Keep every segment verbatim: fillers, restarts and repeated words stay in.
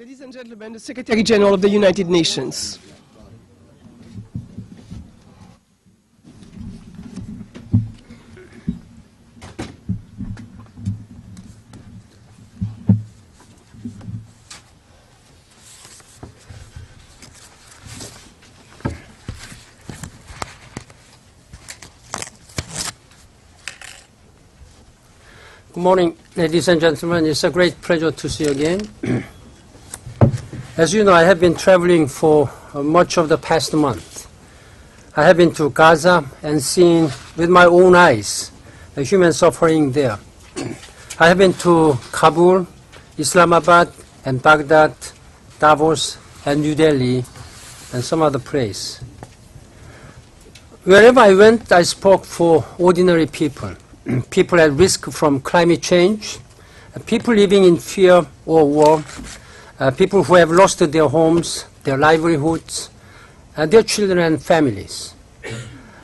Ladies and gentlemen, the Secretary General of the United Nations. Good morning, ladies and gentlemen. It's a great pleasure to see you again. As you know, I have been traveling for much of the past month. I have been to Gaza and seen with my own eyes the human suffering there. I have been to Kabul, Islamabad, and Baghdad, Davos, and New Delhi, and some other place. Wherever I went, I spoke for ordinary people. People at risk from climate change, people living in fear or war, uh, people who have lost their homes, their livelihoods, and their children and families.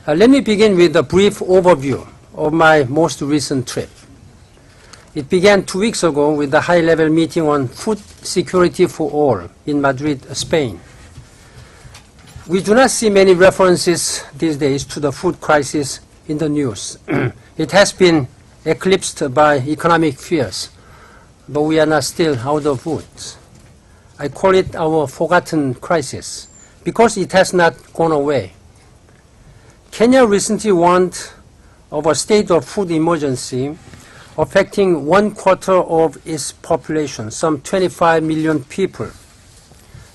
Uh, let me begin with a brief overview of my most recent trip. It began two weeks ago with a high-level meeting on food security for all in Madrid, Spain. We do not see many references these days to the food crisis in the news. It has been eclipsed by economic fears, but we are not still out of woods. I call it our forgotten crisis because it has not gone away. Kenya recently warned of a state of food emergency affecting one quarter of its population, some twenty-five million people.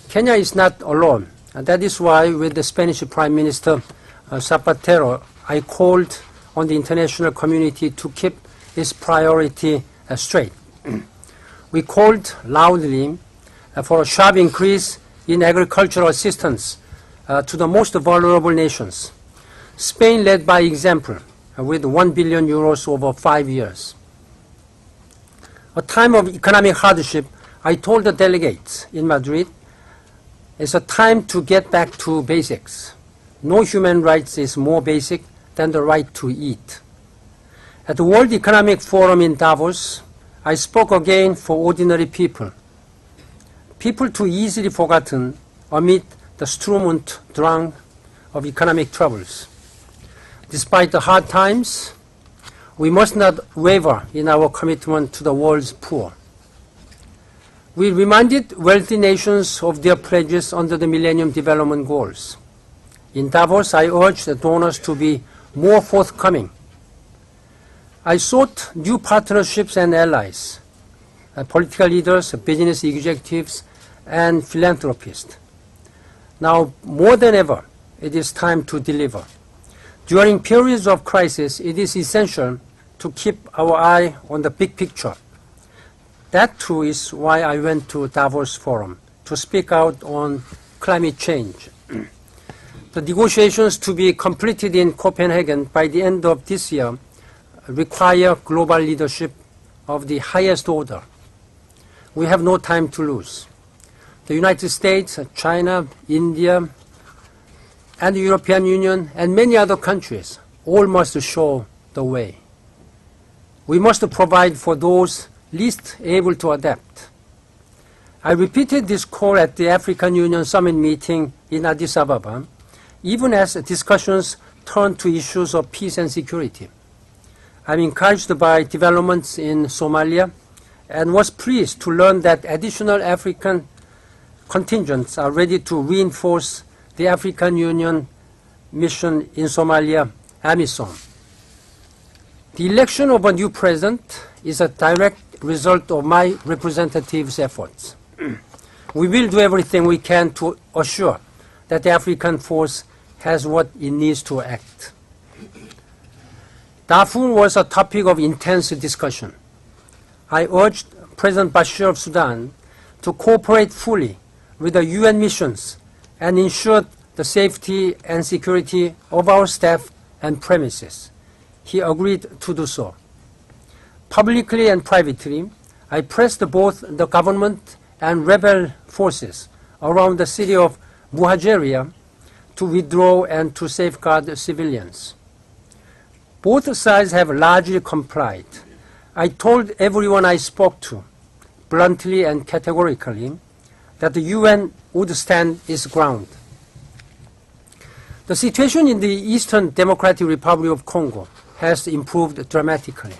Kenya is not alone, and that is why with the Spanish Prime Minister uh, Zapatero, I called on the international community to keep its priority uh, straight. We called loudly uh, for a sharp increase in agricultural assistance uh, to the most vulnerable nations. Spain led by example uh, with one billion euros over five years. A time of economic hardship, I told the delegates in Madrid, it's a time to get back to basics. No human rights is more basic than the right to eat. At the World Economic Forum in Davos, I spoke again for ordinary people, people too easily forgotten amid the Sturm und Drang of economic troubles. Despite the hard times, we must not waver in our commitment to the world's poor. We reminded wealthy nations of their pledges under the Millennium Development Goals. In Davos, I urged the donors to be more forthcoming. I sought new partnerships and allies, uh, political leaders, business executives, and philanthropists. Now, more than ever, it is time to deliver. During periods of crisis, it is essential to keep our eye on the big picture. That, too, is why I went to Davos Forum, to speak out on climate change. The negotiations to be completed in Copenhagen by the end of this year require global leadership of the highest order. We have no time to lose. The United States, China, India, and the European Union, and many other countries all must show the way. We must provide for those least able to adapt. I repeated this call at the African Union Summit meeting in Addis Ababa, even as discussions turn to issues of peace and security. I'm encouraged by developments in Somalia and was pleased to learn that additional African contingents are ready to reinforce the African Union mission in Somalia, AMISOM. The election of a new president is a direct result of my representatives' efforts. We will do everything we can to assure that the African force has what it needs to act. Darfur was a topic of intense discussion. I urged President Bashir of Sudan to cooperate fully with the U N missions and ensure the safety and security of our staff and premises. He agreed to do so. Publicly and privately, I pressed both the government and rebel forces around the city of Muhajeria to withdraw and to safeguard civilians. Both sides have largely complied. I told everyone I spoke to, bluntly and categorically, that the U N would stand its ground. The situation in the Eastern Democratic Republic of Congo has improved dramatically.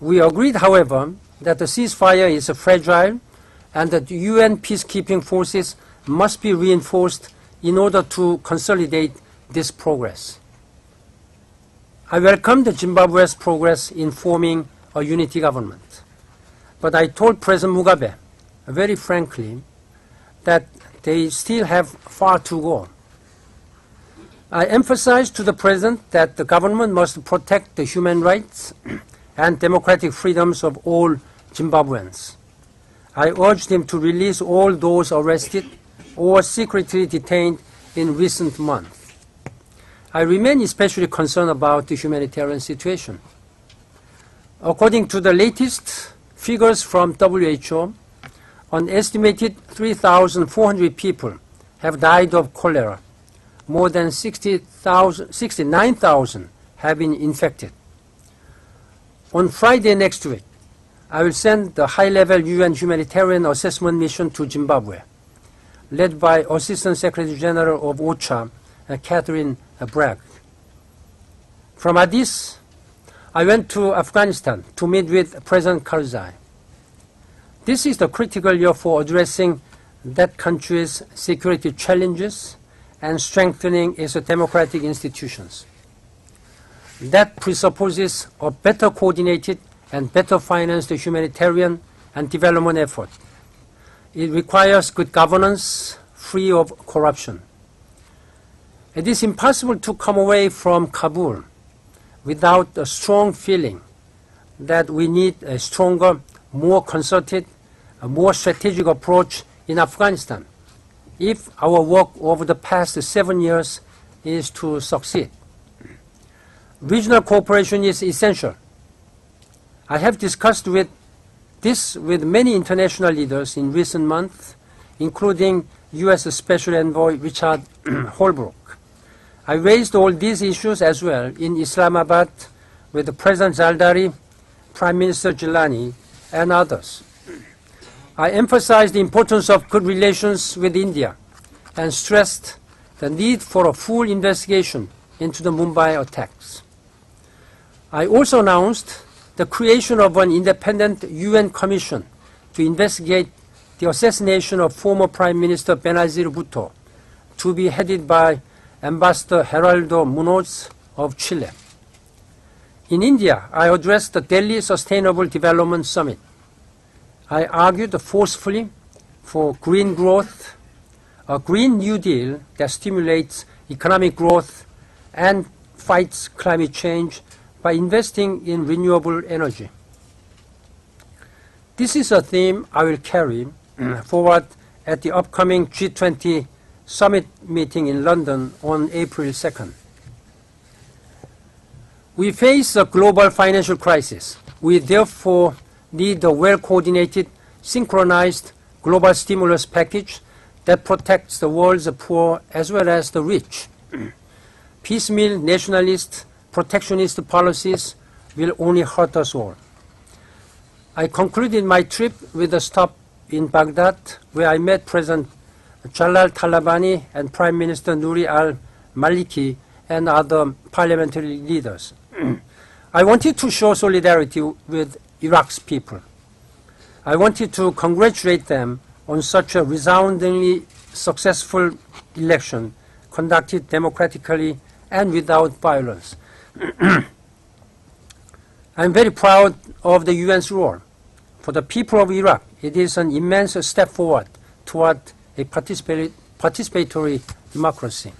We agreed, however, that the ceasefire is fragile and that the U N peacekeeping forces must be reinforced in order to consolidate this progress. I welcomed Zimbabwe's progress in forming a unity government, but I told President Mugabe, very frankly, that they still have far to go. I emphasized to the President that the government must protect the human rights and democratic freedoms of all Zimbabweans. I urged him to release all those arrested or secretly detained in recent months. I remain especially concerned about the humanitarian situation. According to the latest figures from W H O, an estimated three thousand four hundred people have died of cholera. More than sixty-nine thousand have been infected. On Friday next week, I will send the high-level U N humanitarian assessment mission to Zimbabwe, led by Assistant Secretary General of OCHA, Catherine Bragg. From Addis, I went to Afghanistan to meet with President Karzai. This is the critical year for addressing that country's security challenges and strengthening its democratic institutions. That presupposes a better coordinated and better financed humanitarian and development effort. It requires good governance, free of corruption. It is impossible to come away from Kabul without a strong feeling that we need a stronger, more concerted, a more strategic approach in Afghanistan if our work over the past seven years is to succeed. Regional cooperation is essential. I have discussed with this with many international leaders in recent months, including U S Special Envoy Richard Holbrooke. I raised all these issues as well in Islamabad with President Zardari, Prime Minister Gilani, and others. I emphasized the importance of good relations with India and stressed the need for a full investigation into the Mumbai attacks. I also announced the creation of an independent U N commission to investigate the assassination of former Prime Minister Benazir Bhutto, to be headed by Ambassador Heraldo Munoz of Chile. In India, I addressed the Delhi Sustainable Development Summit. I argued forcefully for green growth, a Green New Deal that stimulates economic growth and fights climate change by investing in renewable energy. This is a theme I will carry forward at the upcoming G twenty summit meeting in London on April second. We face a global financial crisis. We therefore need a well-coordinated, synchronized global stimulus package that protects the world's poor as well as the rich. Piecemeal nationalist, protectionist policies will only hurt us all. I concluded my trip with a stop in Baghdad, where I met President Jalal Talabani and Prime Minister Nuri al-Maliki and other parliamentary leaders. I wanted to show solidarity with Iraq's people. I wanted to congratulate them on such a resoundingly successful election conducted democratically and without violence. I'm very proud of the U N's role. For the people of Iraq, it is an immense step forward toward a participatory democracy.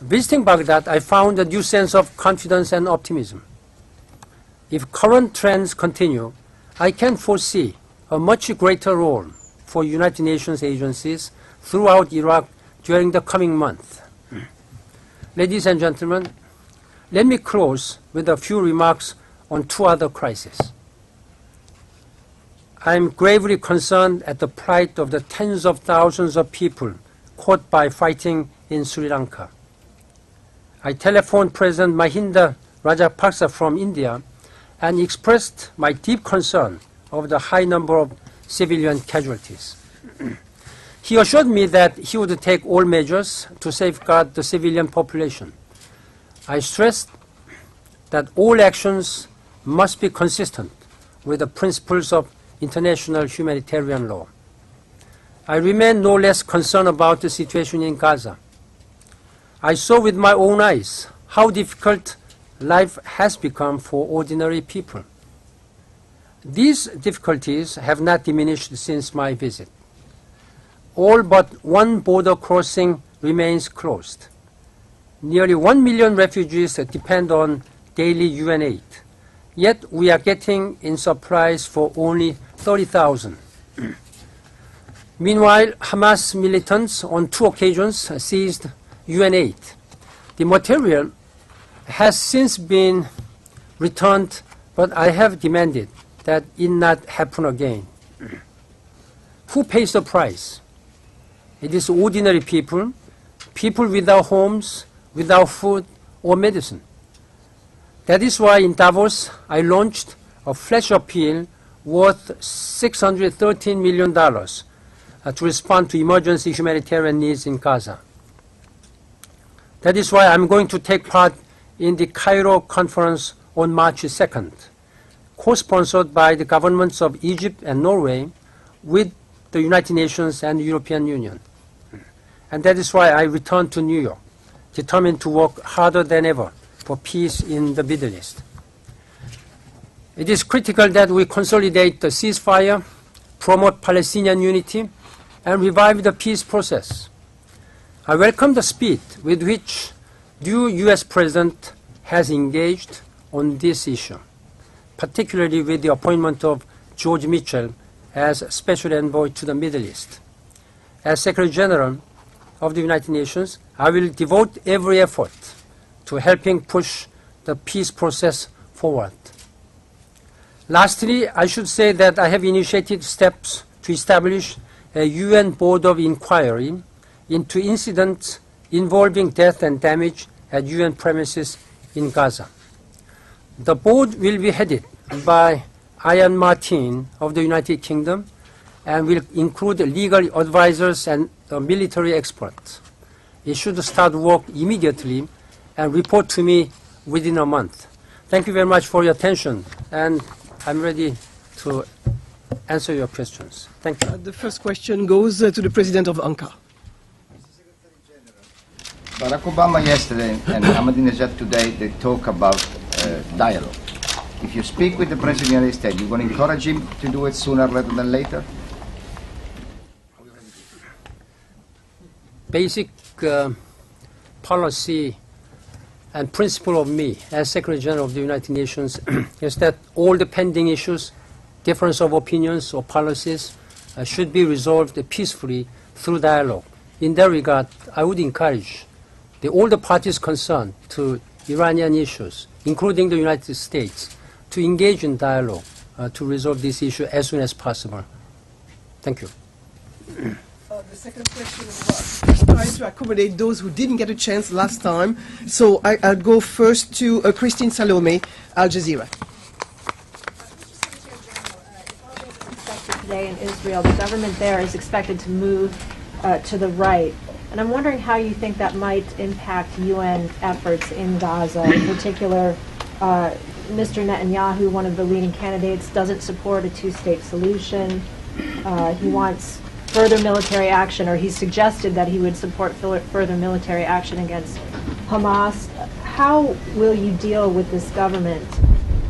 Visiting Baghdad, I found a new sense of confidence and optimism. If current trends continue, I can foresee a much greater role for United Nations agencies throughout Iraq during the coming month. Ladies and gentlemen, let me close with a few remarks on two other crises. I am gravely concerned at the plight of the tens of thousands of people caught by fighting in Sri Lanka. I telephoned President Mahinda Rajapaksa from India and expressed my deep concern over the high number of civilian casualties. He assured me that he would take all measures to safeguard the civilian population. I stressed that all actions must be consistent with the principles of international humanitarian law. I remain no less concerned about the situation in Gaza. I saw with my own eyes how difficult life has become for ordinary people. These difficulties have not diminished since my visit. All but one border crossing remains closed. Nearly one million refugees depend on daily U N aid, yet we are getting in supplies for only thirty thousand. Meanwhile, Hamas militants on two occasions seized U N aid. The material has since been returned, but I have demanded that it not happen again. Who pays the price? It is ordinary people, people without homes, without food or medicine. That is why in Davos I launched a flash appeal worth six hundred thirteen million dollars to respond to emergency humanitarian needs in Gaza. That is why I'm going to take part in the Cairo conference on March second, co-sponsored by the governments of Egypt and Norway with the United Nations and the European Union. And that is why I returned to New York, determined to work harder than ever for peace in the Middle East. It is critical that we consolidate the ceasefire, promote Palestinian unity, and revive the peace process. I welcome the speed with which the new U S President has engaged on this issue, particularly with the appointment of George Mitchell as Special Envoy to the Middle East. As Secretary General of the United Nations, I will devote every effort to helping push the peace process forward. Lastly, I should say that I have initiated steps to establish a U N Board of Inquiry into incidents involving death and damage at U N premises in Gaza. The board will be headed by Ian Martin of the United Kingdom and will include legal advisors and uh, military experts. It should start work immediately and report to me within a month. Thank you very much for your attention, and I'm ready to answer your questions. Thank you. Uh, the first question goes uh, to the President of Ankara. Barack Obama yesterday and Ahmadinejad today, they talk about uh, dialogue. If you speak with the President of the United States, you're going to encourage him to do it sooner rather than later? Basic uh, policy and principle of me as Secretary General of the United Nations is that all the pending issues, difference of opinions or policies, uh, should be resolved peacefully through dialogue. In that regard, I would encourage the older parties concerned to Iranian issues, including the United States, to engage in dialogue uh, to resolve this issue as soon as possible. Thank you. Uh, the second question was trying to accommodate those who didn't get a chance last time. So I, I'll go first to uh, Christine Salome, Al Jazeera. Today in Israel, the government there is expected to move uh, to the right. And I'm wondering how you think that might impact U N efforts in Gaza. In particular, uh, Mister Netanyahu, one of the leading candidates, doesn't support a two-state solution. Uh, he wants further military action, or he suggested that he would support further military action against Hamas. How will you deal with this government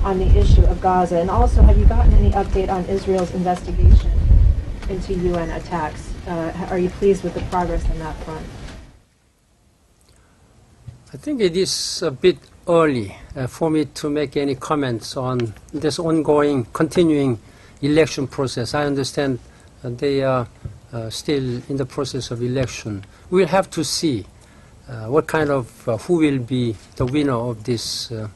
on the issue of Gaza? And also, have you gotten any update on Israel's investigation into U N attacks? Uh, are you pleased with the progress on that front? I think it is a bit early uh, for me to make any comments on this ongoing, continuing election process. I understand uh, they are uh, still in the process of election. We'll have to see uh, what kind of, uh, who will be the winner of this uh,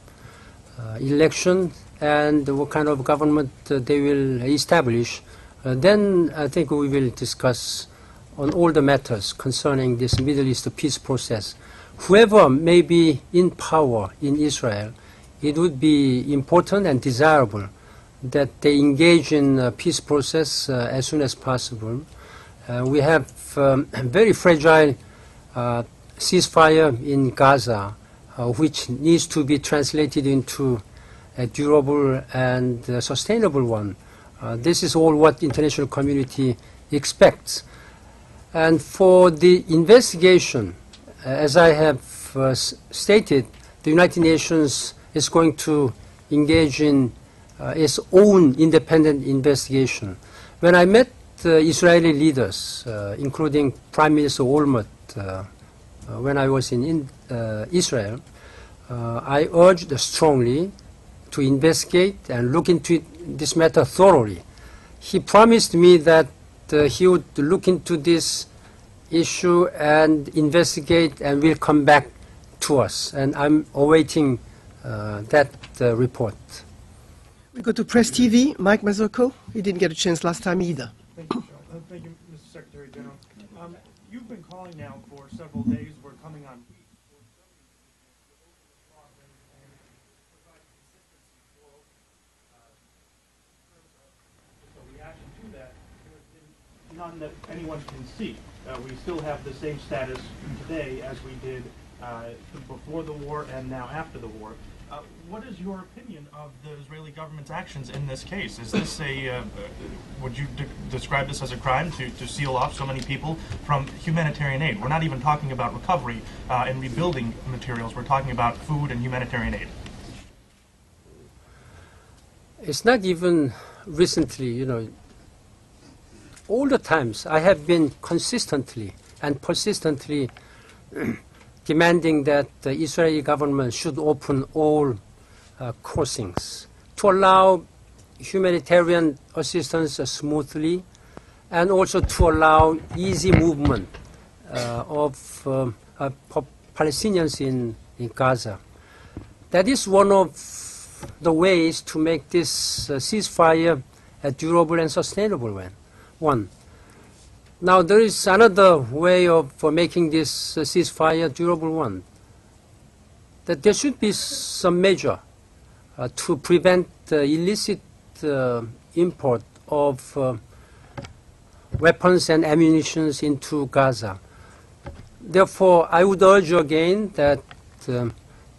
uh, election and what kind of government uh, they will establish. Uh, then I think we will discuss on all the matters concerning this Middle East peace process. Whoever may be in power in Israel, it would be important and desirable that they engage in a peace process uh, as soon as possible. Uh, we have um, a very fragile uh, ceasefire in Gaza, uh, which needs to be translated into a durable and uh, sustainable one. Uh, this is all what the international community expects. And for the investigation, uh, as I have uh, stated, the United Nations is going to engage in uh, its own independent investigation. When I met uh, Israeli leaders, uh, including Prime Minister Olmert, uh, uh, when I was in, in uh, Israel, uh, I urged strongly to investigate and look into it, this matter thoroughly. He promised me that uh, he would look into this issue and investigate and will come back to us. And I'm awaiting uh, that uh, report. We go to Press T V. Mike Mazzocco, you didn't get a chance last time either. Thank you, uh, thank you, Mister Secretary General. Um, you've been calling now for several days. We're coming on. None that anyone can see. Uh, we still have the same status today as we did uh, before the war and now after the war. Uh, what is your opinion of the Israeli government's actions in this case? Is this a, uh, would you de describe this as a crime to, to seal off so many people from humanitarian aid? We're not even talking about recovery uh, and rebuilding materials. We're talking about food and humanitarian aid. It's not even recently, you know, all the times I have been consistently and persistently demanding that the Israeli government should open all uh, crossings to allow humanitarian assistance uh, smoothly and also to allow easy movement uh, of uh, uh, Palestinians in, in Gaza. That is one of the ways to make this uh, ceasefire a durable and sustainable one. One. Now there is another way of for making this uh, ceasefire a durable one. That there should be some measure uh, to prevent uh, illicit uh, import of uh, weapons and ammunition into Gaza. Therefore, I would urge again that uh,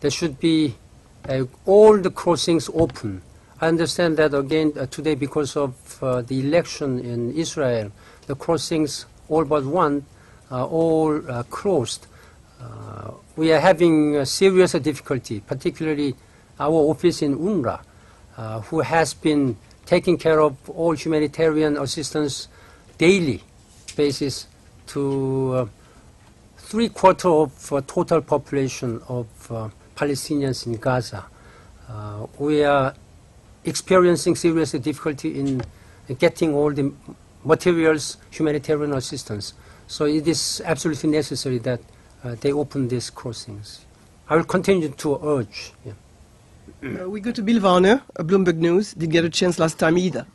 there should be uh, all the crossings open. I understand that again uh, today, because of uh, the election in Israel, the crossings, all but one, are all uh, closed. Uh, we are having uh, serious difficulty, particularly our office in UNRWA, uh, who has been taking care of all humanitarian assistance daily basis to uh, three-quarters of uh, total population of uh, Palestinians in Gaza. Uh, we are experiencing serious difficulty in getting all the materials, humanitarian assistance. So it is absolutely necessary that uh, they open these crossings. I will continue to urge. Yeah. Uh, we go to Bill Varner, Bloomberg News. Didn't get a chance last time either.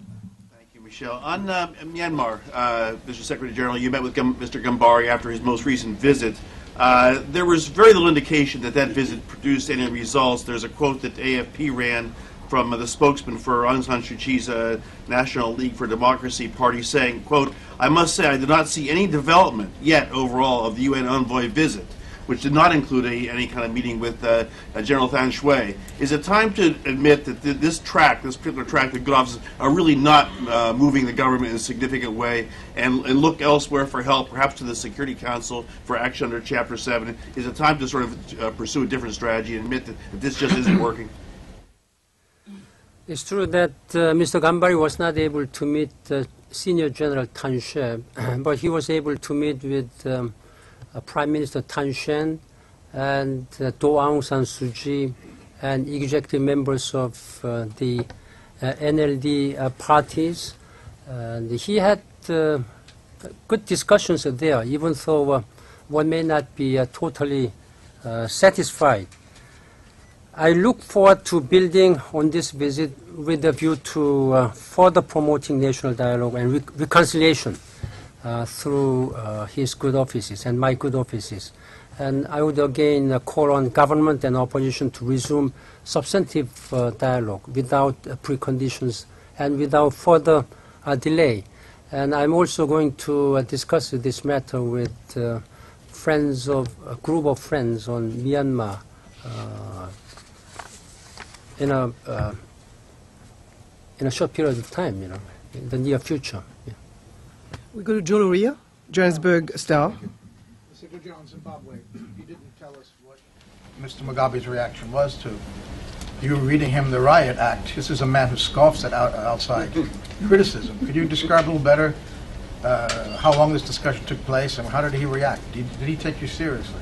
Thank you, Michelle. On uh, Myanmar, uh, Mister Secretary General, you met with Gum Mister Gambari after his most recent visit. Uh, there was very little indication that that visit produced any results. There's a quote that A F P ran from uh, the spokesman for Aung San Suu Kyi's uh, National League for Democracy party saying, quote, "I must say I did not see any development yet overall of the U N envoy visit, which did not include a, any kind of meeting with uh, uh, General Than Shwe." Is it time to admit that th this track, this particular track that good officers are really not uh, moving the government in a significant way and, and look elsewhere for help, perhaps to the Security Council for action under Chapter seven? Is it time to sort of uh, pursue a different strategy and admit that, that this just isn't working? It's true that uh, Mister Gambari was not able to meet uh, Senior General Than Shwe, but he was able to meet with um, uh, Prime Minister Than Shwe and uh, Do Aung San Suu Kyi and executive members of uh, the uh, N L D uh, parties. And he had uh, good discussions there, even though uh, one may not be uh, totally uh, satisfied. I look forward to building on this visit with a view to uh, further promoting national dialogue and re reconciliation uh, through uh, his good offices and my good offices. And I would again uh, call on government and opposition to resume substantive uh, dialogue without uh, preconditions and without further uh, delay. And I'm also going to uh, discuss this matter with uh, friends of a group of friends on Myanmar uh, in a uh, in a short period of time, you know, in the near future. Yeah. We go to Joloria, Johannesburg Star. Mister Gujan on Zimbabwe, you didn't tell us what Mister Mugabe's reaction was to. You were reading him the Riot Act. This is a man who scoffs at out, outside criticism. Could you describe a little better uh, how long this discussion took place and how did he react? Did, did he take you seriously?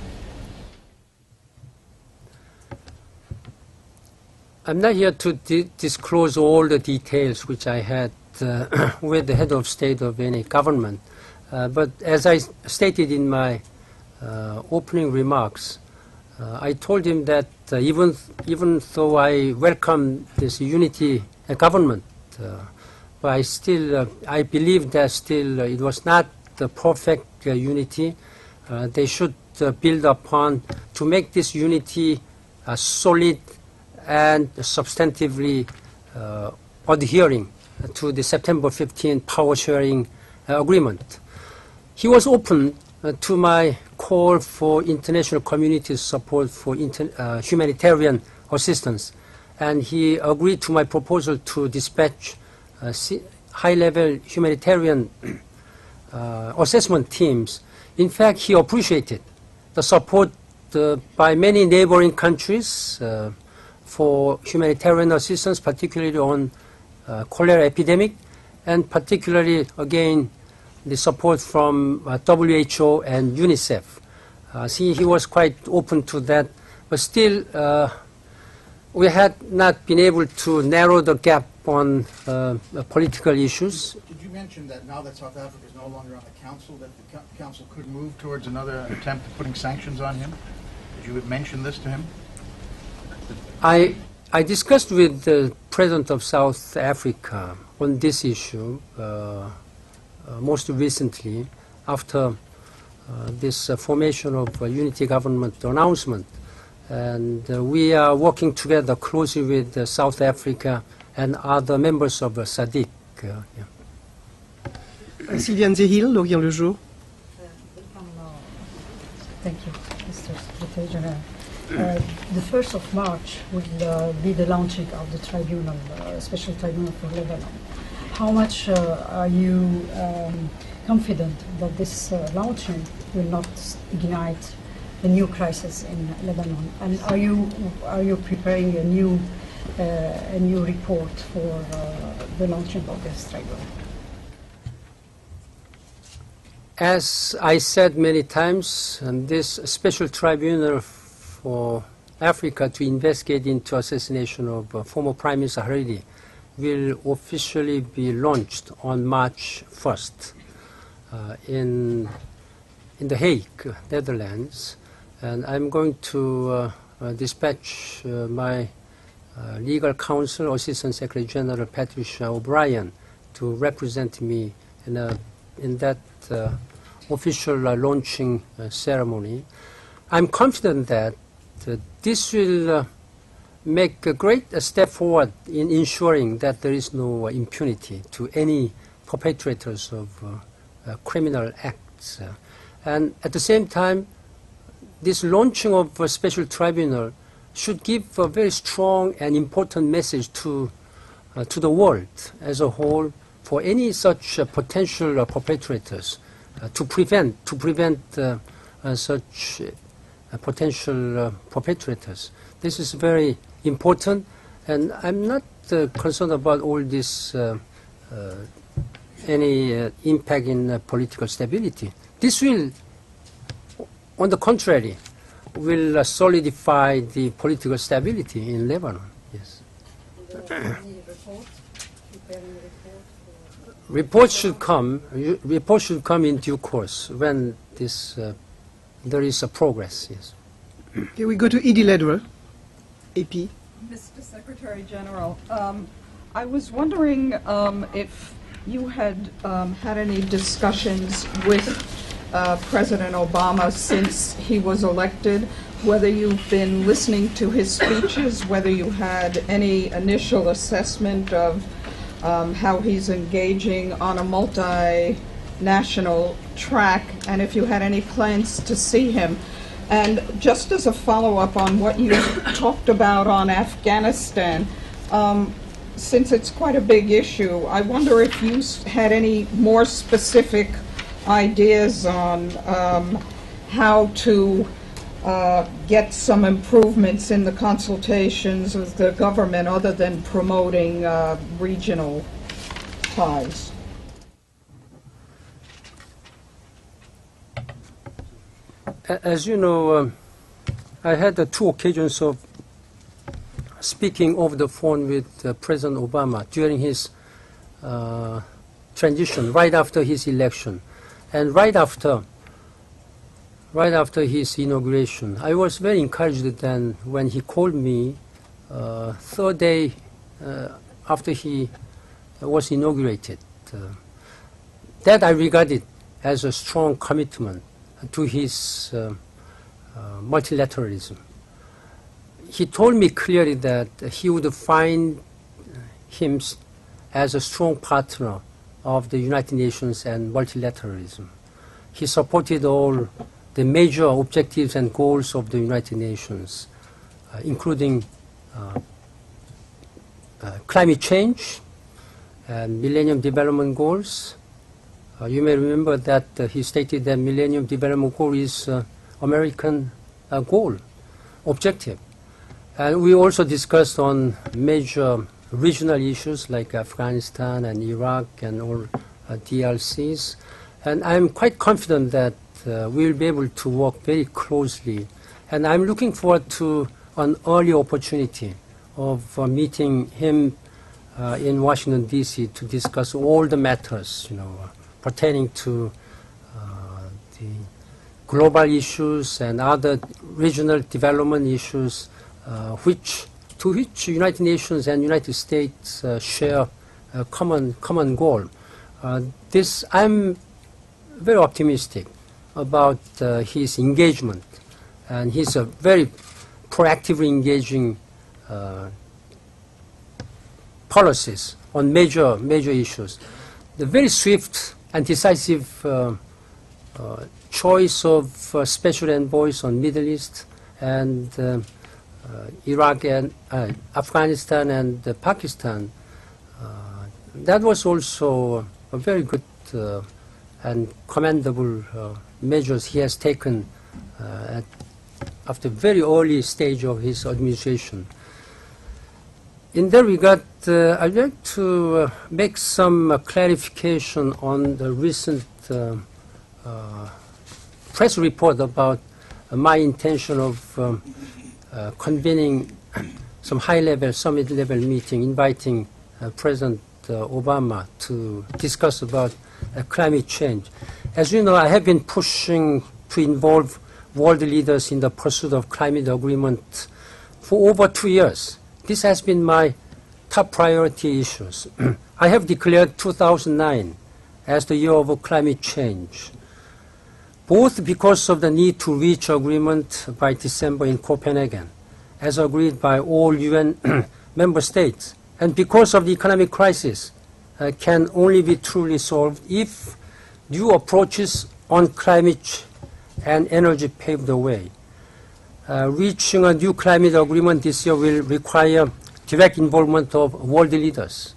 I'm not here to di disclose all the details which I had uh, with the head of state of any government, uh, but as I stated in my uh, opening remarks, Uh, I told him that uh, even even though I welcome this unity uh, government, uh, but I still uh, I believe that still uh, it was not the perfect uh, unity. Uh, they should uh, build upon to make this unity uh, solid and substantively uh, adhering to the September fifteenth power-sharing uh, agreement. He was open uh, to my call for international community support for inter uh, humanitarian assistance, and he agreed to my proposal to dispatch uh, high-level humanitarian uh, assessment teams. In fact, he appreciated the support uh, by many neighboring countries uh, for humanitarian assistance, particularly on uh, cholera epidemic, and particularly, again, the support from uh, W H O and UNICEF. Uh, see, he was quite open to that, but still uh, we had not been able to narrow the gap on uh, uh, political issues. Did, did you mention that now that South Africa is no longer on the council, that the co council could move towards another attempt at putting sanctions on him? Did you mention this to him? I, I discussed with the President of South Africa on this issue uh, Uh, most recently, after uh, this uh, formation of uh, unity government announcement. And uh, we are working together closely with uh, South Africa and other members of uh, SADC. Uh, yeah. Sylviane Zehil, L'Orient Le Jour. Thank you, Mister Secretary General. Uh, the first of March will uh, be the launching of the tribunal, uh, special tribunal for Lebanon. How much uh, are you um, confident that this uh, launching will not ignite a new crisis in Lebanon? And are you are you preparing a new uh, a new report for uh, the launching of this tribunal? As I said many times, and this special tribunal for Africa to investigate into assassination of uh, former Prime Minister Hariri will officially be launched on March first uh, in, in The Hague, Netherlands. And I'm going to uh, uh, dispatch uh, my uh, legal counsel, Assistant Secretary General Patricia O'Brien, to represent me in, a, in that uh, official uh, launching uh, ceremony. I'm confident that uh, this will uh, make a great a step forward in ensuring that there is no uh, impunity to any perpetrators of uh, uh, criminal acts. Uh, and at the same time, this launching of a special tribunal should give a very strong and important message to, uh, to the world as a whole for any such uh, potential uh, perpetrators uh, to prevent, to prevent uh, uh, such uh, potential uh, perpetrators. This is very important, and I'm not uh, concerned about all this, uh, uh, any uh, impact in uh, political stability. This will, on the contrary, will uh, solidify the political stability in Lebanon. Yes. Reports should come. Reports should come in due course when this uh, there is a progress. Yes. Okay, we go to Edie Lederer. A P. Mister Secretary General, um, I was wondering um, if you had um, had any discussions with uh, President Obama since he was elected, whether you've been listening to his speeches, whether you had any initial assessment of um, how he's engaging on a multinational track, and if you had any plans to see him. And just as a follow-up on what you talked about on Afghanistan, um, since it's quite a big issue, I wonder if you had any more specific ideas on um, how to uh, get some improvements in the consultations with the government other than promoting uh, regional ties. As you know, um, I had uh, two occasions of speaking over the phone with uh, President Obama during his uh, transition, right after his election, and right after, right after his inauguration. I was very encouraged then when he called me uh, third day uh, after he was inaugurated. Uh, that I regarded as a strong commitment to his uh, uh, multilateralism. He told me clearly that he would find him as a strong partner of the United Nations and multilateralism. He supported all the major objectives and goals of the United Nations, uh, including uh, uh, climate change and Millennium Development Goals. Uh, you may remember that uh, he stated that Millennium Development Goal is uh, American uh, goal, objective. And we also discussed on major regional issues like Afghanistan and Iraq and all uh, D L Cs. And I'm quite confident that uh, we'll be able to work very closely. And I'm looking forward to an early opportunity of uh, meeting him uh, in Washington, D C to discuss all the matters, you know, uh, pertaining to uh, the global issues and other regional development issues uh, which, to which United Nations and United States uh, share a common, common goal. Uh, this, I'm very optimistic about uh, his engagement, and he's a very proactively engaging uh, policies on major, major issues. The very swift and decisive uh, uh, choice of uh, special envoys on Middle East and uh, uh, Iraq and uh, Afghanistan and uh, Pakistan, uh, that was also a very good uh, and commendable uh, measures he has taken uh, at, after very early stage of his administration. In that regard, uh, I'd like to uh, make some uh, clarification on the recent uh, uh, press report about uh, my intention of um, uh, convening some high-level, summit-level meeting, inviting uh, President uh, Obama to discuss about uh, climate change. As you know, I have been pushing to involve world leaders in the pursuit of climate agreement for over two years. This has been my top priority issues. I have declared two thousand nine as the year of climate change, both because of the need to reach agreement by December in Copenhagen, as agreed by all U N member states, and because of the economic crisis uh, can only be truly solved if new approaches on climate and energy pave the way. Uh, reaching a new climate agreement this year will require direct involvement of world leaders.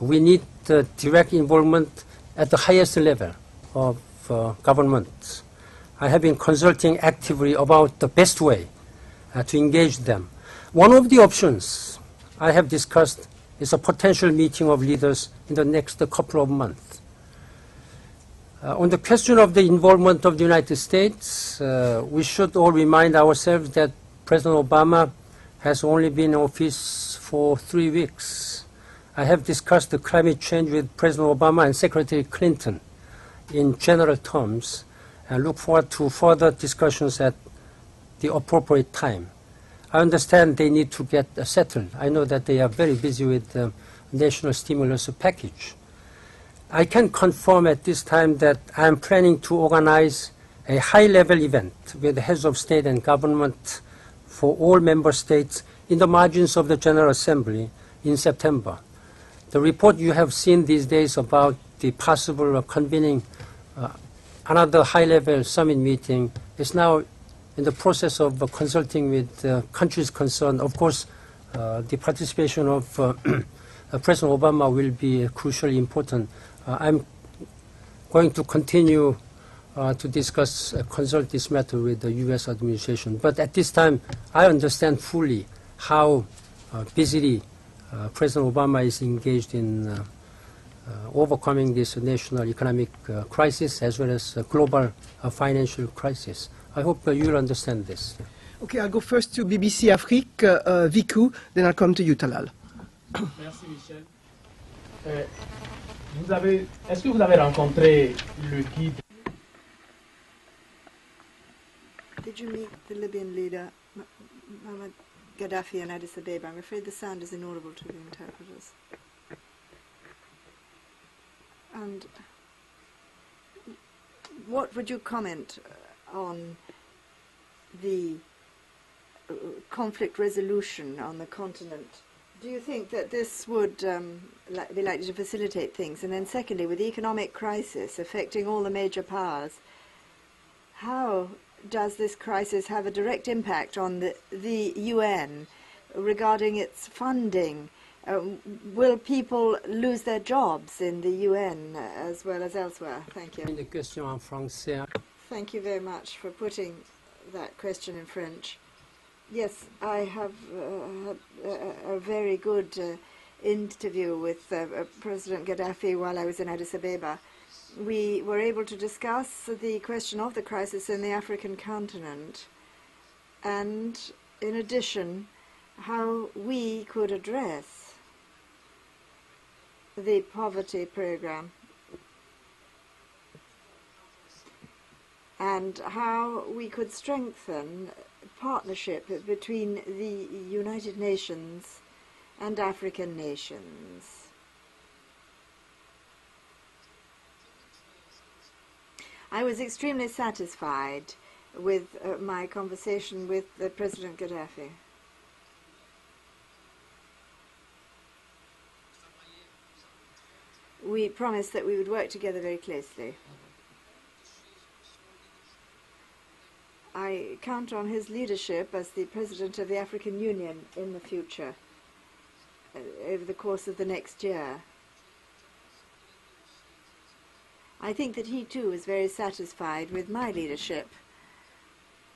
We need uh, direct involvement at the highest level of uh, government. I have been consulting actively about the best way uh, to engage them. One of the options I have discussed is a potential meeting of leaders in the next uh, couple of months. Uh, on the question of the involvement of the United States, uh, we should all remind ourselves that President Obama has only been in office for three weeks. I have discussed the climate change with President Obama and Secretary Clinton in general terms, and look forward to further discussions at the appropriate time. I understand they need to get uh, settled. I know that they are very busy with the national stimulus package. I can confirm at this time that I am planning to organize a high-level event with heads of state and government for all member states in the margins of the General Assembly in September. The report you have seen these days about the possible of convening uh, another high-level summit meeting is now in the process of uh, consulting with uh, countries concerned. Of course, uh, the participation of uh, President Obama will be uh, crucially important. Uh, I'm going to continue uh, to discuss, uh, consult this matter with the U S administration. But at this time, I understand fully how uh, busily uh, President Obama is engaged in uh, uh, overcoming this national economic uh, crisis as well as uh, global uh, financial crisis. I hope uh, you'll understand this. Okay, I'll go first to B B C Afrique, uh, uh, Viku, then I'll come to you, Talal. Merci Michel. Euh, vous avez, est-ce que vous avez rencontré le guide? Did you meet the Libyan leader, Muammar Gaddafi, in Addis Ababa? I'm afraid the sound is inaudible to the interpreters. And what would you comment on the conflict resolution on the continent? Do you think that this would um, li be likely to facilitate things? And then secondly, with the economic crisis affecting all the major powers, how does this crisis have a direct impact on the, the U N regarding its funding? Um, will people lose their jobs in the U N as well as elsewhere? Thank you. Thank you very much for putting that question in French. Yes, I have uh, had a, a very good uh, interview with uh, President Gaddafi while I was in Addis Ababa. We were able to discuss the question of the crisis in the African continent and, in addition, how we could address the poverty program and how we could strengthen partnership between the United Nations and African nations. I was extremely satisfied with uh, my conversation with uh, President Gaddafi. We promised that we would work together very closely. I count on his leadership as the President of the African Union in the future, uh, over the course of the next year. I think that he too is very satisfied with my leadership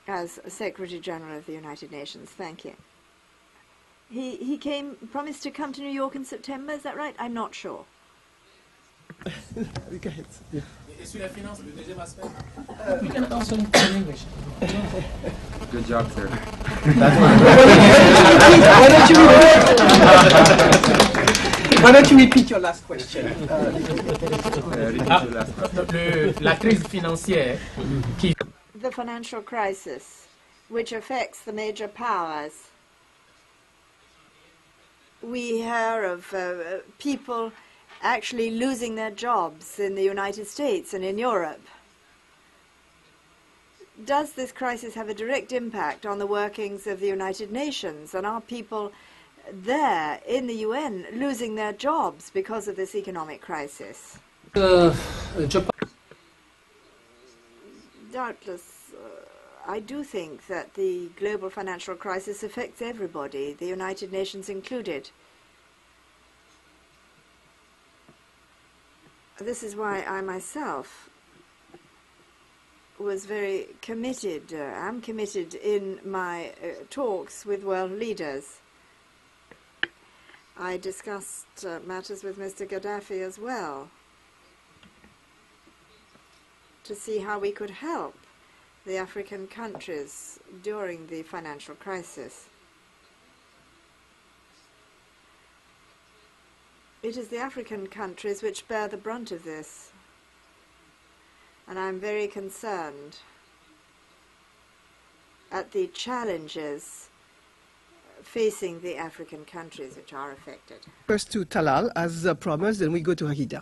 as Secretary General of the United Nations. Thank you. He, he came, promised to come to New York in September, is that right? I'm not sure. Go ahead. Yeah. Uh, we can also in English. Good job, sir. Why don't you repeat? Why don't you repeat your last question? The financial crisis, which affects the major powers. We hear of uh, people actually losing their jobs in the United States and in Europe. Does this crisis have a direct impact on the workings of the United Nations, and are people there in the U N losing their jobs because of this economic crisis? Uh, Japan. Doubtless, uh, I do think that the global financial crisis affects everybody, the United Nations included. This is why I myself was very committed, uh, am committed in my uh, talks with world leaders. I discussed uh, matters with Mister Gaddafi as well, to see how we could help the African countries during the financial crisis. It is the African countries which bear the brunt of this, and I'm very concerned at the challenges facing the African countries which are affected. First to Talal, as uh, promised, and we go to Hahida. Uh,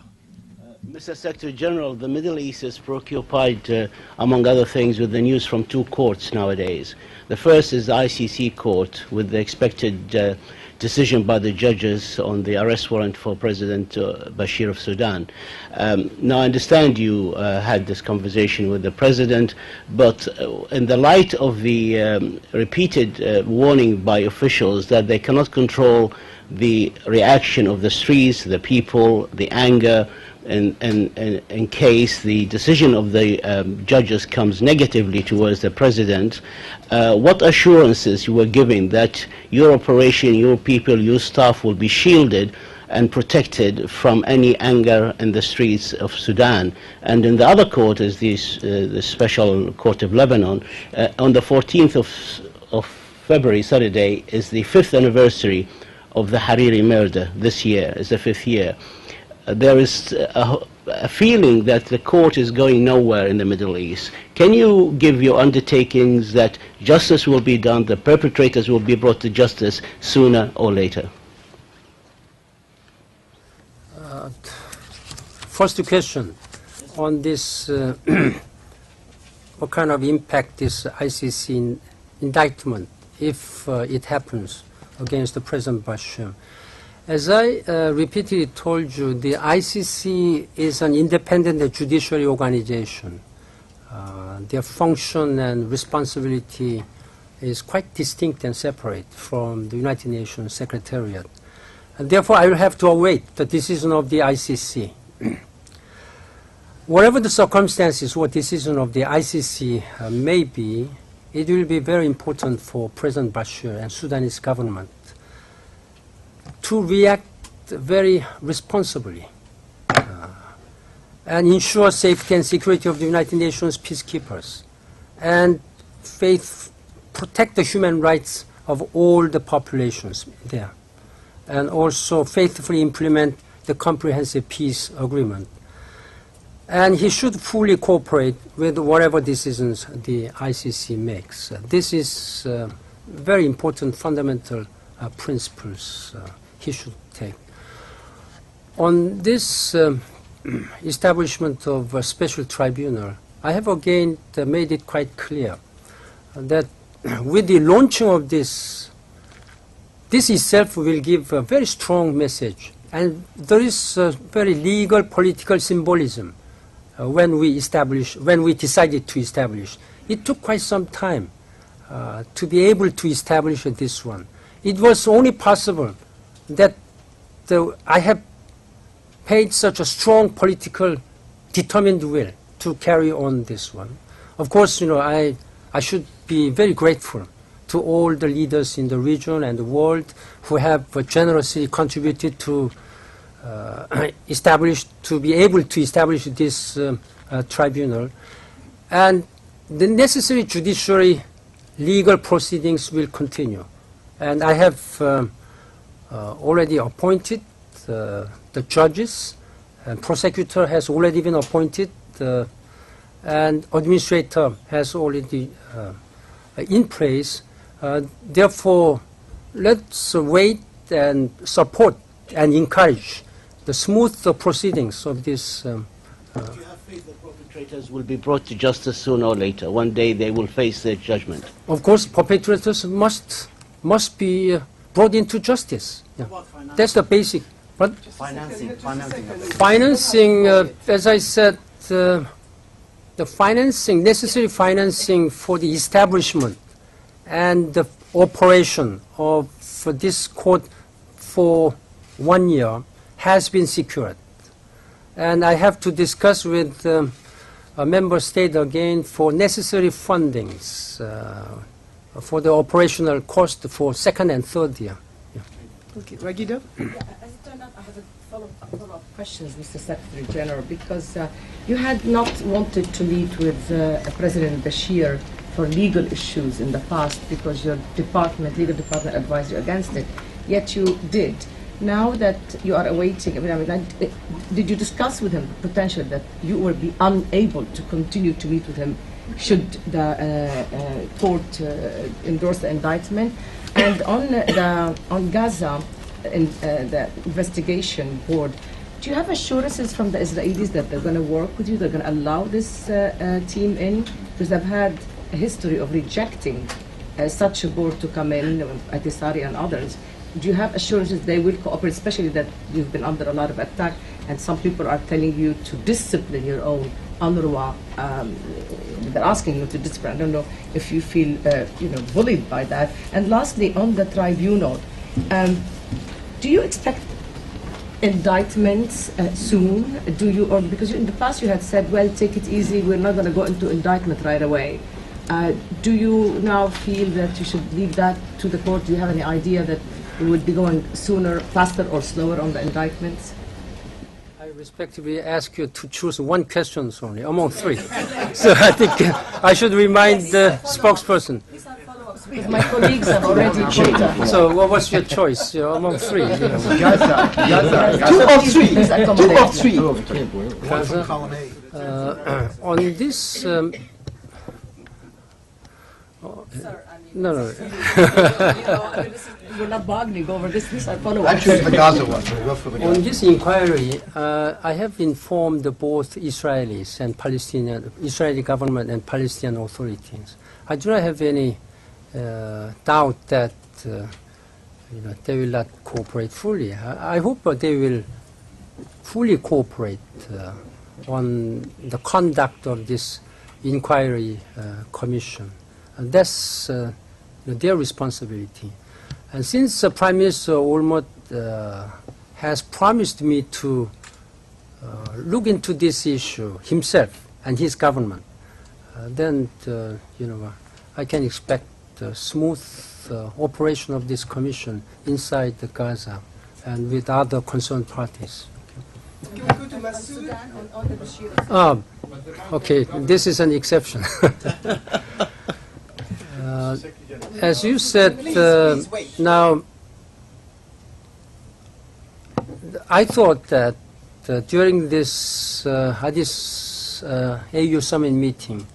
Mister Secretary General, the Middle East is preoccupied, uh, among other things, with the news from two courts nowadays. The first is the I C C court, with the expected uh, decision by the judges on the arrest warrant for President uh, Bashir of Sudan. Um, now, I understand you uh, had this conversation with the President, but uh, in the light of the um, repeated uh, warning by officials that they cannot control the reaction of the streets, the people, the anger, and, and, and in case the decision of the um, judges comes negatively towards the President, uh, what assurances you were giving that your operation, your people, your staff will be shielded and protected from any anger in the streets of Sudan? And in the other court is this, uh, the Special Court of Lebanon. Uh, on the fourteenth of, of February, Saturday, is the fifth anniversary of the Hariri murder. This year is the fifth year. Uh, there is a, a feeling that the court is going nowhere in the Middle East. Can you give your undertakings that justice will be done, the perpetrators will be brought to justice sooner or later? Uh, first question on this, uh, what kind of impact this I C C in indictment, if uh, it happens, against the President Bashir. As I uh, repeatedly told you, the I C C is an independent judiciary organization. Uh, their function and responsibility is quite distinct and separate from the United Nations Secretariat. And therefore, I will have to await the decision of the I C C. Whatever the circumstances or decision of the I C C uh, may be, it will be very important for President Bashir and Sudanese government to react very responsibly uh, and ensure safety and security of the United Nations peacekeepers and faith, protect the human rights of all the populations there, and also faithfully implement the comprehensive peace agreement. And he should fully cooperate with whatever decisions the I C C makes. Uh, this is uh, very important fundamental uh, principles uh, he should take. On this um, establishment of a special tribunal, I have again uh, made it quite clear that with the launching of this, this itself will give a very strong message. And there is uh, very legal, political symbolism. Uh, when we established, when we decided to establish. It took quite some time uh, to be able to establish this one. It was only possible that the, I have paid such a strong political determined will to carry on this one. Of course, you know, I, I should be very grateful to all the leaders in the region and the world who have uh, generously contributed to Uh, established to be able to establish this um, uh, tribunal, and the necessary judiciary legal proceedings will continue. And I have um, uh, already appointed uh, the judges, and prosecutor has already been appointed, uh, and administrator has already uh, in place. Uh, therefore, let's uh, wait and support and encourage the smooth uh, proceedings of this. Um, uh, Do you have faith that perpetrators will be brought to justice sooner or later? One day they will face their judgment. Of course, perpetrators must must be uh, brought into justice. Yeah. That's the basic. But financing, financing, financing uh, as I said, uh, the financing, necessary financing for the establishment and the operation of for this court for one year has been secured. And I have to discuss with um, a member state again for necessary fundings uh, for the operational cost for second and third year. Yeah. Okay, Ragida? Yeah, as it turned out, I have a follow-up follow questions, Mister Secretary General, because uh, you had not wanted to meet with uh, President Bashir for legal issues in the past because your department, legal department, advised you against it, yet you did. Now that you are awaiting, I mean, I mean, did you discuss with him the potential that you will be unable to continue to meet with him should the uh, uh, court uh, endorse the indictment? And on the on Gaza, in, uh, the investigation board, do you have assurances from the Israelis that they're going to work with you? They're going to allow this uh, uh, team in? Because they've had a history of rejecting uh, such a board to come in, Atisari and others. do you have assurances they will cooperate, especially that you've been under a lot of attack and some people are telling you to discipline your own Anurwa, um, they're asking you to discipline. I don't know if you feel uh, you know, bullied by that. And lastly, on the tribunal, um, do you expect indictments uh, soon? Do you, or because you, in the past you had said, well, take it easy, we're not going to go into indictment right away. Uh, do you now feel that you should leave that to the court? Do you have any idea that we would be going sooner, faster, or slower on the indictments? I respectfully ask you to choose one question only, among three. So I think uh, I should remind the spokesperson. Because my colleagues have already chosen. So well, what's your choice? You're among three. You know. Gaza, Gaza, Gaza. Two of three. Two of three. Two of three. Gaza. Uh, uh, on this... Um, Oh, Sir, I mean, no, no. We're not bargaining over this. These are follow-ups. Actually, the Gaza one. On this inquiry, uh, I have informed both Israelis and Palestinian, Israeli government and Palestinian authorities. I do not have any uh, doubt that uh, you know, they will not cooperate fully. I, I hope uh, they will fully cooperate uh, on the conduct of this inquiry uh, commission. And that's uh, their responsibility. And since uh, Prime Minister Olmert uh, has promised me to uh, look into this issue himself and his government, uh, then uh, you know, uh, I can expect uh, smooth uh, operation of this commission inside the Gaza and with other concerned parties. Can we go to Masoud? Um, okay, this is an exception. Uh, as you said, uh, now, I thought that uh, during this uh, Addis uh, A U summit meeting,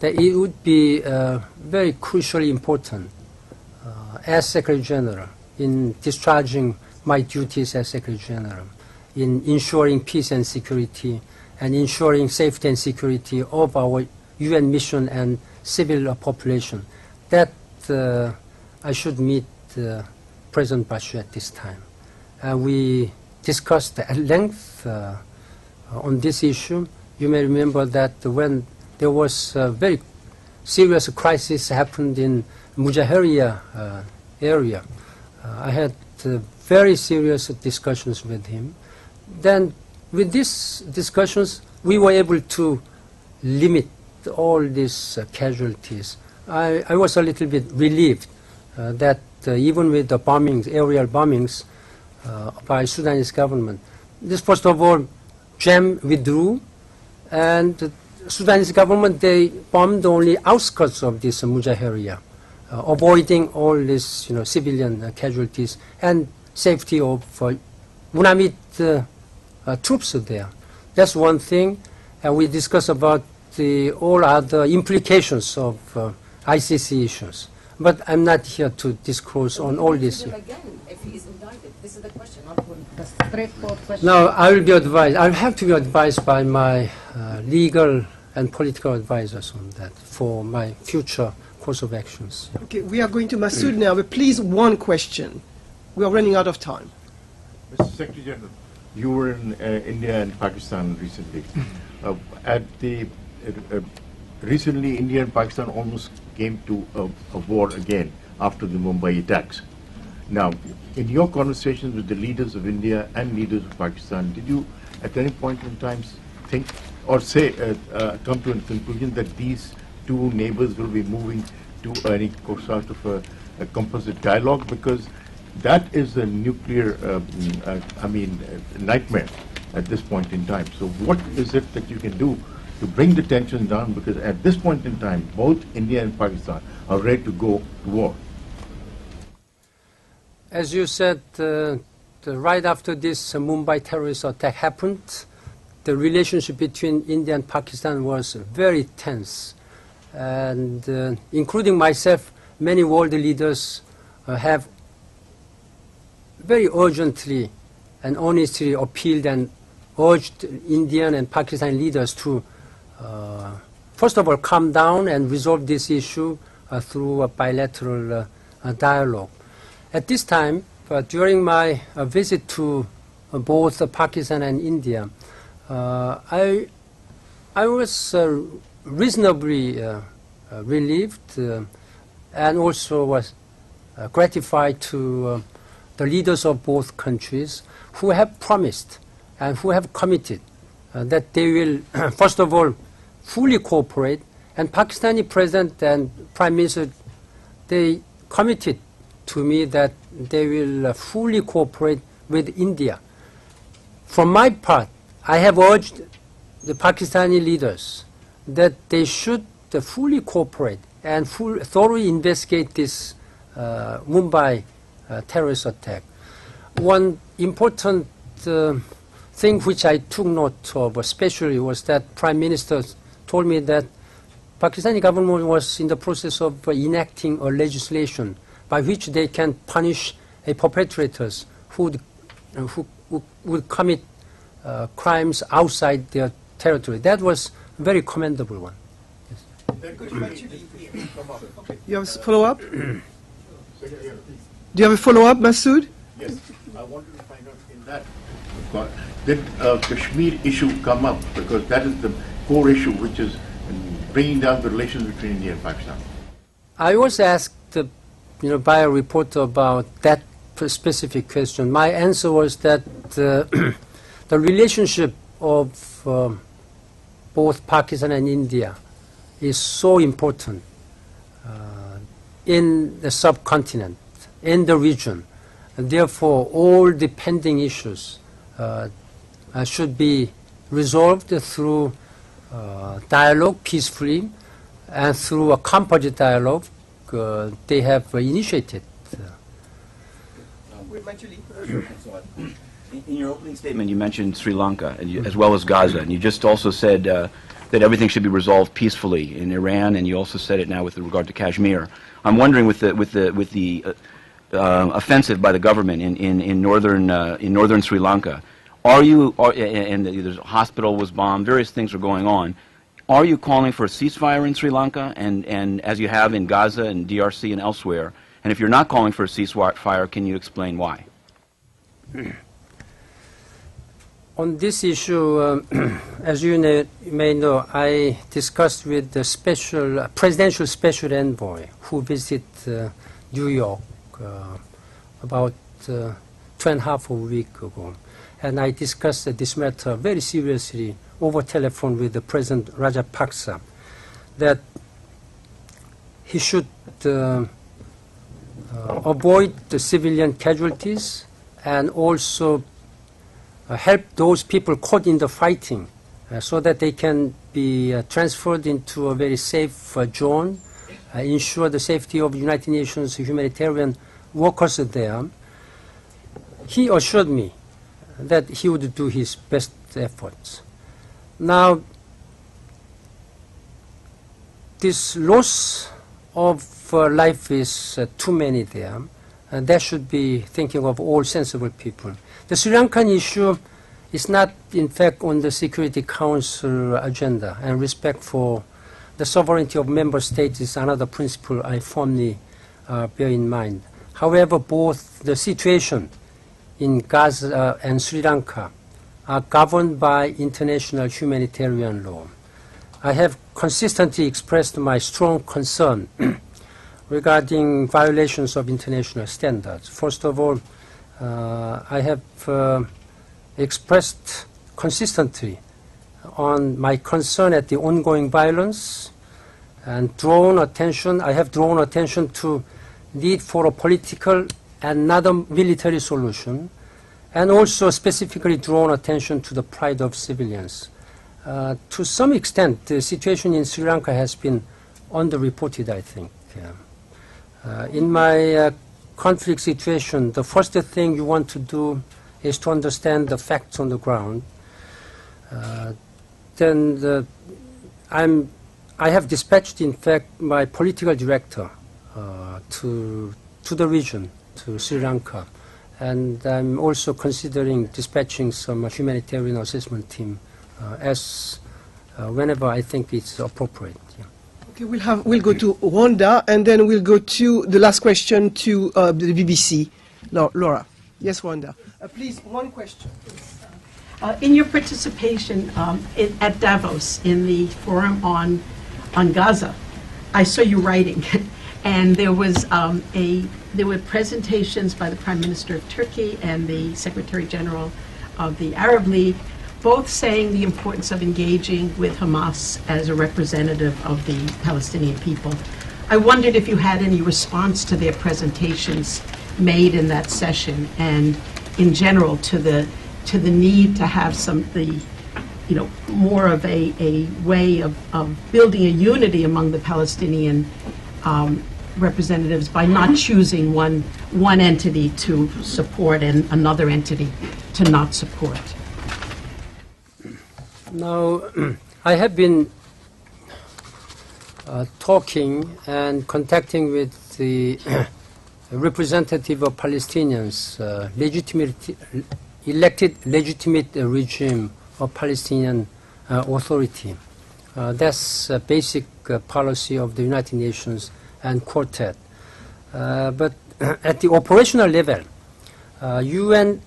that it would be uh, very crucially important uh, as Secretary General in discharging my duties as Secretary General, in ensuring peace and security, and ensuring safety and security of our U N mission and civil population. That uh, I should meet uh, President Bashir at this time. Uh, we discussed at length uh, on this issue. You may remember that when there was a very serious crisis happened in Muhajeria uh, area, uh, I had uh, very serious discussions with him. Then with these discussions, we were able to limit all these uh, casualties. I, I was a little bit relieved uh, that uh, even with the bombings, aerial bombings uh, by Sudanese government, this first of all, J A M withdrew, and the Sudanese government, they bombed only outskirts of this uh, Muhajeria, uh, avoiding all these you know, civilian uh, casualties and safety of uh, UNAMID uh, uh, troops there. That's one thing, and we discussed about the, all other implications of uh, I C C issues, but I'm not here to disclose so on all this. Again, if he is indicted, this is the question. The straightforward question. No, I will be advised. I will have to be advised by my uh, legal and political advisors on that for my future course of actions. Okay, we are going to Masoud now, but please one question. We are running out of time. Mister Secretary General, you were in uh, India and Pakistan recently. uh, at the uh, uh, recently, India and Pakistan almost came to a, a war again after the Mumbai attacks. Now, in your conversations with the leaders of India and leaders of Pakistan, did you at any point in time think or say, uh, uh, come to a conclusion that these two neighbors will be moving to any sort of a, a composite dialogue? Because that is a nuclear, um, uh, I mean, uh, nightmare at this point in time. So what is it that you can do to bring the tensions down, because at this point in time, both India and Pakistan are ready to go to war? As you said, uh, the, right after this uh, Mumbai terrorist attack happened, the relationship between India and Pakistan was very tense. And uh, including myself, many world leaders uh, have very urgently and honestly appealed and urged Indian and Pakistan leaders to Uh, first of all, calm down and resolve this issue uh, through a bilateral uh, uh, dialogue. At this time, But during my uh, visit to uh, both uh, Pakistan and India, uh, I, I was uh, reasonably uh, uh, relieved uh, and also was uh, gratified to uh, the leaders of both countries who have promised and who have committed uh, that they will, first of all, fully cooperate. And Pakistani President and Prime Minister, they committed to me that they will uh, fully cooperate with India. For my part, I have urged the Pakistani leaders that they should uh, fully cooperate and full, thoroughly investigate this uh, Mumbai uh, terrorist attack. One important uh, thing which I took note of especially was that Prime Minister told me that Pakistani government was in the process of uh, enacting a legislation by which they can punish a perpetrators who uh, who would commit uh, crimes outside their territory. That was a very commendable one. Yes. You have a follow-up? Do you have a follow-up, Masood? Yes, I wanted to find out in that. Did uh, Kashmir issue come up? Because that is the core issue which is bringing down the relations between India and Pakistan. I was asked uh, you know, by a reporter about that specific question. My answer was that uh, the relationship of uh, both Pakistan and India is so important uh, in the subcontinent, in the region, and therefore all the pending issues uh, should be resolved through uh, dialogue peacefully and through a composite dialogue Uh, they have uh, initiated. In your opening statement, you mentioned Sri Lanka and you, as well as Gaza, and you just also said uh, that everything should be resolved peacefully in Iran, and you also said it now with regard to Kashmir. I'm wondering, with the with the with the uh, uh, offensive by the government in in in northern uh, in northern Sri Lanka, are you are, and the hospital was bombed, various things are going on. Are you calling for a ceasefire in Sri Lanka and, and as you have in Gaza and D R C and elsewhere? And if you're not calling for a ceasefire, can you explain why? On this issue, um, as you know, you may know, I discussed with the special, uh, presidential special envoy who visited uh, New York uh, about uh, two and a half a week ago. And I discussed uh, this matter very seriously over telephone with the President Rajapaksa, that he should uh, uh, avoid the civilian casualties and also uh, help those people caught in the fighting uh, so that they can be uh, transferred into a very safe uh, zone, uh, ensure the safety of the United Nations humanitarian workers there. He assured me that he would do his best efforts. Now, this loss of uh, life is uh, too many there, and that should be thinking of all sensible people. The Sri Lankan issue is not, in fact, on the Security Council agenda, and respect for the sovereignty of member states is another principle I firmly uh, bear in mind. However, both the situation in Gaza and Sri Lanka are governed by international humanitarian law. I have consistently expressed my strong concern regarding violations of international standards. First of all, uh, I have uh, expressed consistently on my concern at the ongoing violence and drawn attention, I have drawn attention to need for a political and not a military solution, and also specifically drawn attention to the plight of civilians. Uh, to some extent, the situation in Sri Lanka has been underreported, I think. Yeah. Uh, in my uh, conflict situation, the first thing you want to do is to understand the facts on the ground. Uh, then the, I'm, I have dispatched, in fact, my political director uh, to, to the region, to Sri Lanka. And I'm also considering dispatching some humanitarian assessment team uh, as uh, whenever I think it's appropriate. Yeah. Okay, we'll have we'll go to Rwanda and then we'll go to the last question to uh, the B B C. Laura. Yes, Wanda. Uh, please, one question. Uh, in your participation um, in, at Davos in the forum on on Gaza, I saw you writing, and there was um, a there were presentations by the Prime Minister of Turkey and the Secretary General of the Arab League, both saying the importance of engaging with Hamas as a representative of the Palestinian people. I wondered if you had any response to their presentations made in that session, and in general to the to the need to have some the you know more of a a way of, of building a unity among the Palestinian um, representatives by not choosing one one entity to support and another entity to not support. Now, I have been uh, talking and contacting with the representative of Palestinians, uh, legitimate, elected legitimate regime of Palestinian uh, Authority. Uh, that's a basic uh, policy of the United Nations and Quartet. Uh, but at the operational level, uh, U N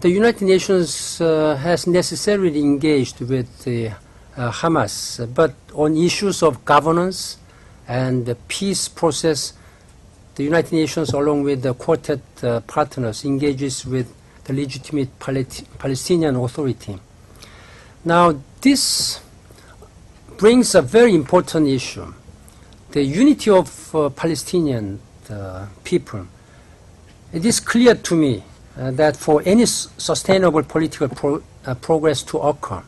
the United Nations uh, has necessarily engaged with uh, uh, Hamas, but on issues of governance and the peace process, the United Nations, along with the Quartet uh, partners, engages with the legitimate Pal Palestinian Authority. Now, this brings a very important issue, the unity of uh, Palestinian uh, people. It is clear to me Uh, that for any s sustainable political pro uh, progress to occur,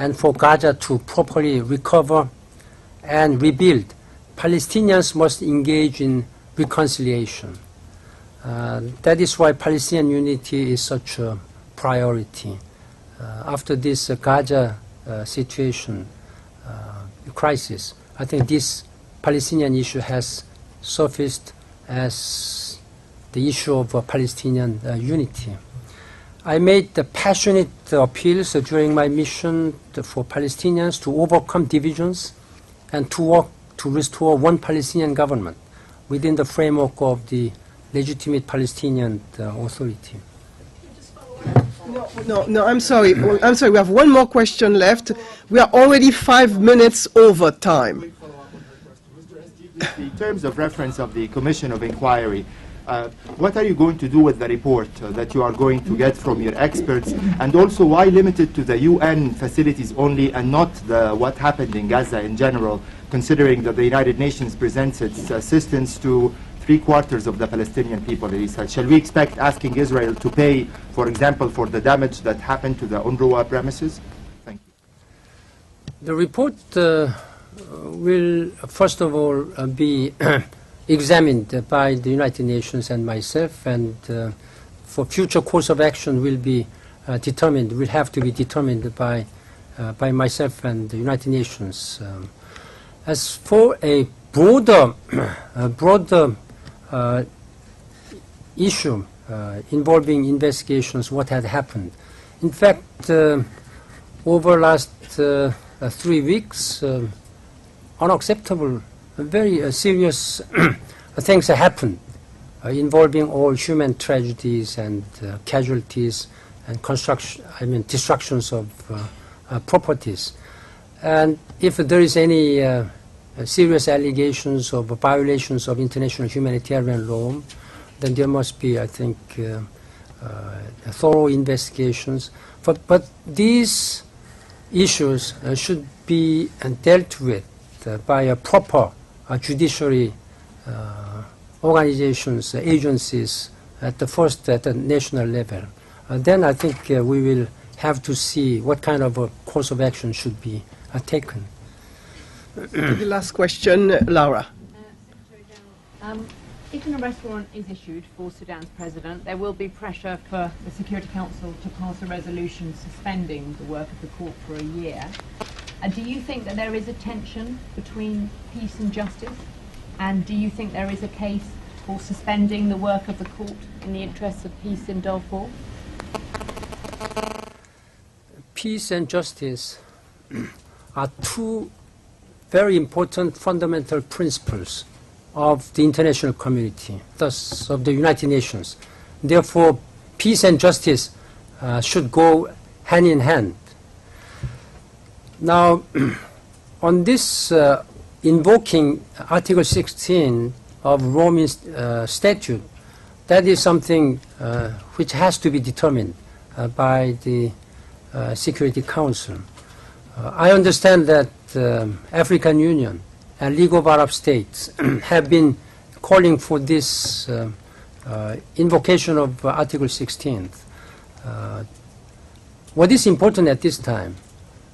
and for Gaza to properly recover and rebuild, Palestinians must engage in reconciliation. Uh, that is why Palestinian unity is such a priority. Uh, after this uh, Gaza uh, situation, uh, crisis, I think this Palestinian issue has surfaced as the issue of uh, Palestinian uh, unity. I made uh, passionate uh, appeals uh, during my mission to, for Palestinians to overcome divisions and to work to restore one Palestinian government within the framework of the legitimate Palestinian uh, Authority. No, no, no, I'm sorry. I'm sorry. We have one more question left. We are already five minutes over time. The terms of reference of the Commission of Inquiry, Uh, what are you going to do with the report uh, that you are going to get from your experts? And also, why limited to the U N facilities only and not the, what happened in Gaza in general, considering that the United Nations presents its assistance to three-quarters of the Palestinian people? Shall we expect asking Israel to pay, for example, for the damage that happened to the UNRWA premises? Thank you. The report uh, will, first of all, uh, be examined by the United Nations and myself, and uh, for future course of action will be uh, determined, will have to be determined by, uh, by myself and the United Nations. Um, as for a broader, a broader uh, issue uh, involving investigations, what had happened. In fact, uh, over last uh, uh, three weeks, uh, unacceptable very uh, serious things happened uh, involving all human tragedies and uh, casualties and construction, I mean destructions of uh, uh, properties. And if there is any uh, serious allegations of violations of international humanitarian law, then there must be, I think, uh, uh, thorough investigations. But, but these issues uh, should be uh, dealt with uh, by a proper Uh, judiciary uh, organizations, uh, agencies at the first, at the national level. Uh, then I think uh, we will have to see what kind of a course of action should be uh, taken. The last question, Laura. Uh, um, if an arrest warrant is issued for Sudan's president, there will be pressure for the Security Council to pass a resolution suspending the work of the court for a year. Uh, do you think that there is a tension between peace and justice? And do you think there is a case for suspending the work of the court in the interests of peace in Darfur? Peace and justice are two very important fundamental principles of the international community, thus of the United Nations. Therefore, peace and justice uh, should go hand in hand. Now, on this uh, invoking Article sixteen of Roman uh, Statute, that is something uh, which has to be determined uh, by the uh, Security Council. Uh, I understand that the um, African Union and League of Arab States have been calling for this uh, uh, invocation of uh, Article sixteen. Uh, what is important at this time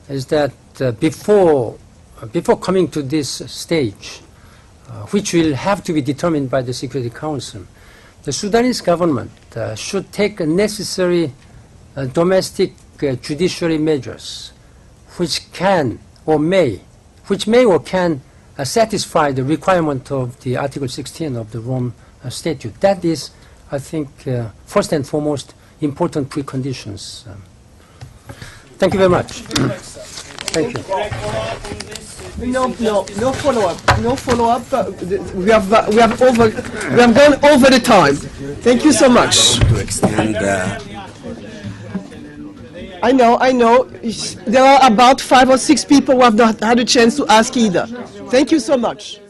is that uh, before, uh, before coming to this stage, uh, which will have to be determined by the Security Council, the Sudanese government uh, should take necessary uh, domestic uh, judiciary measures which can or may, which may or can uh, satisfy the requirement of the Article sixteen of the Rome uh, Statute. That is, I think, uh, first and foremost, important preconditions. Um, thank you very much. Thank you. No, no, no follow-up. No follow-up. Uh, we have uh, we have over we have gone over the time. Thank you so much. To extend, uh, I know, I know. There are about five or six people who have not had a chance to ask either. Thank you so much.